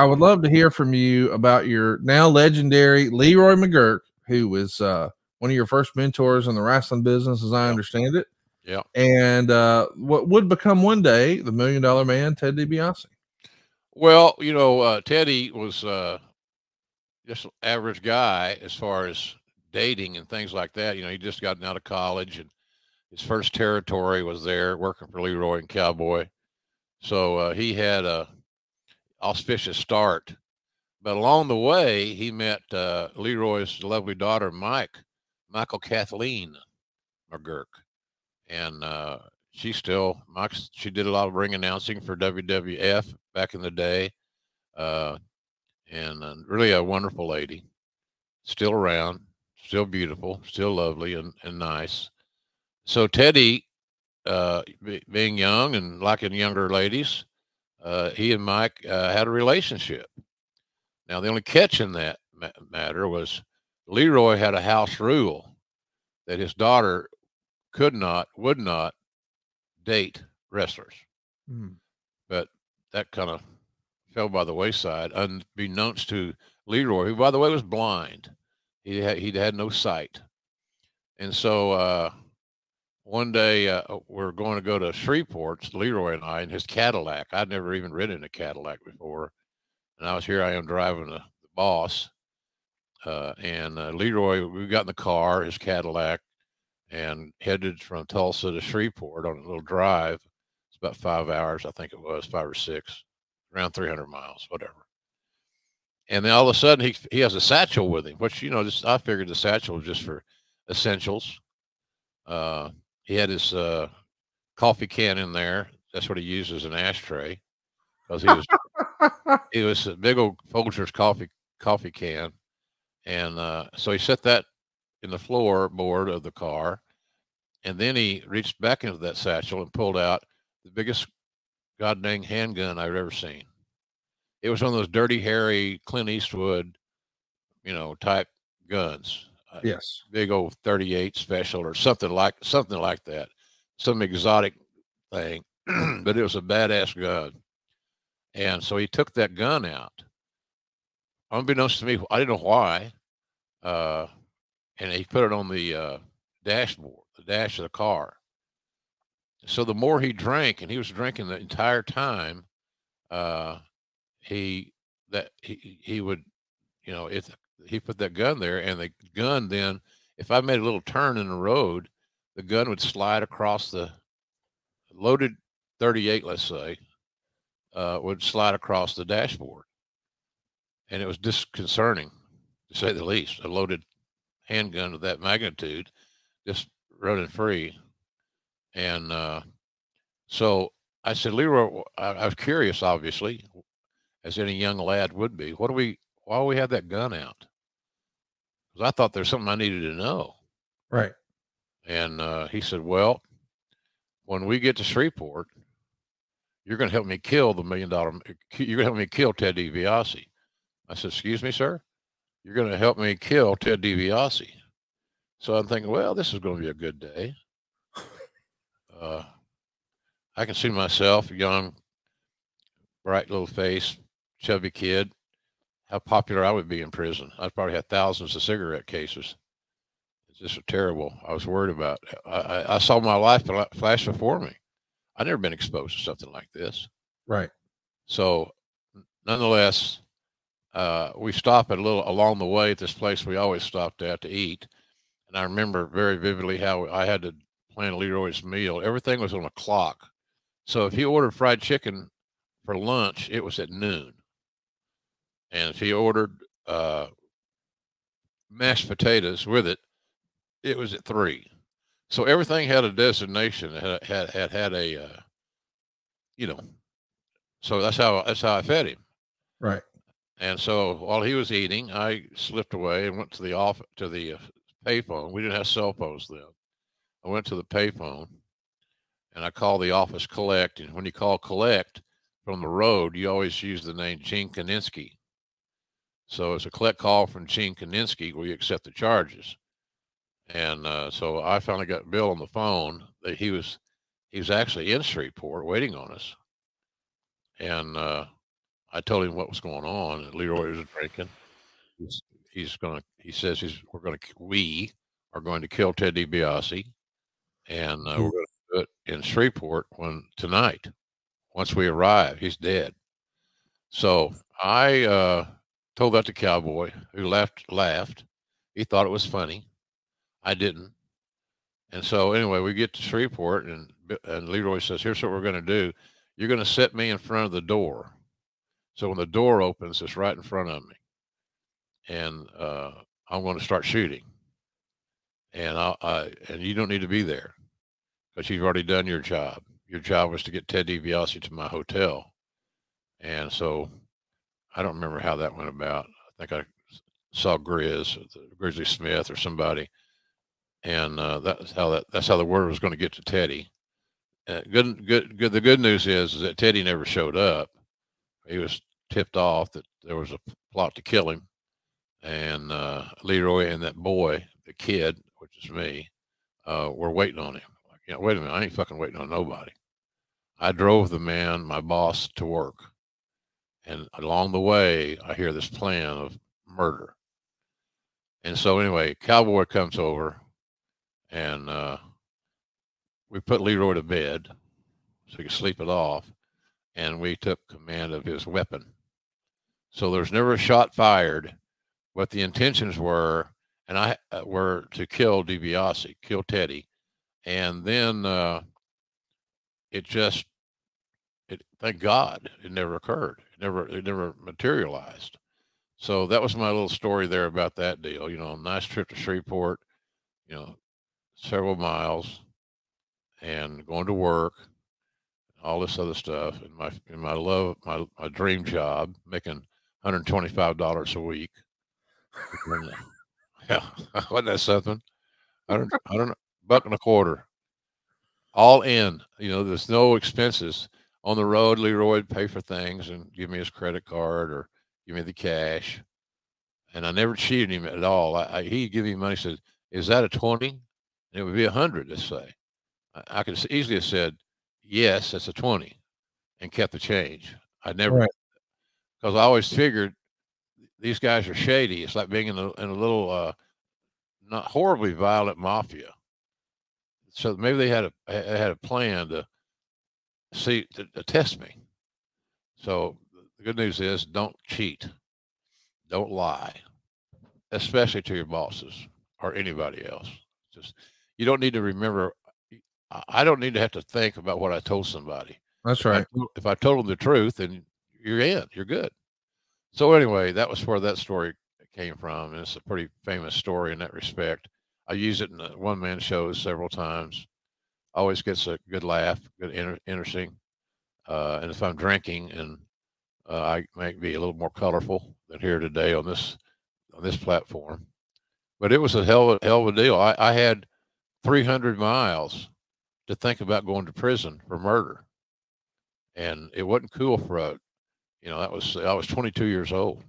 I would love to hear from you about your now legendary Leroy McGuirk, who was one of your first mentors in the wrestling business, as I understand it. Yeah. And what would become one day the $1 Million Man, Ted DiBiase. Well, you know, Teddy was just an average guy as far as dating and things like that. You know, he just gotten out of college, and his first territory was there working for Leroy and Cowboy. So he had a auspicious start, but along the way he met Leroy's lovely daughter, Michael Kathleen McGuirk. And she still, she did a lot of ring announcing for WWF back in the day. And really a wonderful lady, still around, still beautiful, still lovely and nice. So Teddy, being young and liking younger ladies, he and Mike had a relationship. Now, the only catch in that matter was Leroy had a house rule that his daughter could not, would not date wrestlers. Mm. But that kind of fell by the wayside, unbeknownst to Leroy, who, by the way, was blind. He had no sight. And so one day we're going to go to Shreveport, Leroy and I, in his Cadillac. I'd never even ridden a Cadillac before. And here I am driving the boss. Leroy, we got in the car, his Cadillac, and headed from Tulsa to Shreveport on a little drive. It's about 5 hours, I think it was, 5 or 6, around 300 miles, whatever. And then all of a sudden he has a satchel with him, which, you know, I figured the satchel was just for essentials. He had his coffee can in there. That's what he used as an ashtray, because it was a big old Folgers coffee can. And so he set that in the floorboard of the car, and then he reached back into that satchel and pulled out the biggest goddamn handgun I've ever seen. It was one of those Dirty Harry, Clint Eastwood, you know, type guns. Yes. Big old 38 special or something like that. Some exotic thing, but it was a badass gun. And so he took that gun out. Unbeknownst to me, I didn't know why. And he put it on the dashboard, the dash of the car. So the more he drank, and he was drinking the entire time, he would, you know, if he put that gun there, and the gun then, if I made a little turn in the road, the gun would slide across the loaded 38, let's say, would slide across the dashboard. And it was disconcerting, to say the least, a loaded handgun of that magnitude just running free. And so I said, Leroy, I was curious, obviously, as any young lad would be, why do we have that gun out? Because I thought there's something I needed to know. Right. And he said, well, when we get to Shreveport, you're going to help me kill the $1 Million. You're going to help me kill Ted DiBiase. I said, excuse me, sir? You're going to help me kill Ted DiBiase. So I'm thinking, well, this is going to be a good day. I can see myself, young, bright little face, chubby kid, how popular I would be in prison. I'd probably have thousands of cigarette cases. It's just terrible. I was worried about it. I saw my life flash before me. I'd never been exposed to something like this. Right. So nonetheless, we stopped along the way at this place we always stopped at to eat. And I remember very vividly how I had to plan Leroy's meal. Everything was on a clock. So if he ordered fried chicken for lunch, it was at noon. And if he ordered mashed potatoes with it, it was at 3. So everything had a designation. It had a, you know. So that's how I fed him. Right. And so while he was eating, I slipped away and went to the payphone. We didn't have cell phones then. I went to the payphone, and I called the office collect. And when you call collect from the road, you always use the name Gene Kaninsky. So it's a collect call from Gene Kaninsky. We accept the charges. And so I finally got Bill on the phone that he was actually in Shreveport waiting on us. And I told him what was going on, and Leroy was drinking. We are going to kill Ted DiBiase, and we're going to do it in Shreveport tonight. Once we arrive, he's dead. So I told that to Cowboy, who laughed. He thought it was funny. I didn't. And so anyway, we get to Shreveport, and Leroy says, here's what we're going to do. You're going to set me in front of the door. So when the door opens, it's right in front of me. And I'm going to start shooting. And and you don't need to be there, because you've already done your job. Your job was to get Ted DiBiase to my hotel. And so I don't remember how that went about. I think I saw Grizzly Smith or somebody. And that's how the word was going to get to Teddy. The good news is that Teddy never showed up. He was tipped off that there was a plot to kill him. And Leroy and that boy, the kid, which is me, were waiting on him. Like, you know, wait a minute, I ain't fucking waiting on nobody. I drove the man, my boss, to work. And along the way, I hear this plan of murder. And so anyway, Cowboy comes over, and we put Leroy to bed so he could sleep it off, and we took command of his weapon. So there's never a shot fired, but the intentions were, and were to kill DiBiase, kill Teddy. And then thank God, it never occurred. It never materialized. So that was my little story there about that deal. You know, nice trip to Shreveport, you know, several miles, and going to work, all this other stuff, and my dream job, making $125 a week. Yeah, wasn't that something? I don't know, $1.25, all in. You know, there's no expenses on the road. Leroy would pay for things and give me his credit card or give me the cash, and I never cheated him at all. He'd give me money. Said, "Is that a 20?" And it would be 100. Let's say I could easily have said, "Yes, that's a 20," and kept the change. I never, because I always figured these guys are shady. It's like being in a little, not horribly violent mafia. So maybe they had a plan to see to test me. So the good news is, don't cheat, don't lie, especially to your bosses or anybody else. Just you don't need to remember. I don't need to have to think about what I told somebody. That's right. If I told them the truth, then you're in. You're good. So anyway, that was where that story came from. And it's a pretty famous story in that respect. I use it in one-man shows several times. Always gets a good laugh, good interesting. And if I'm drinking, and I might be a little more colorful than here today on this platform. But it was a hell of a deal. I had 300 miles to think about going to prison for murder, and it wasn't cool for a, you know, I was 22 years old.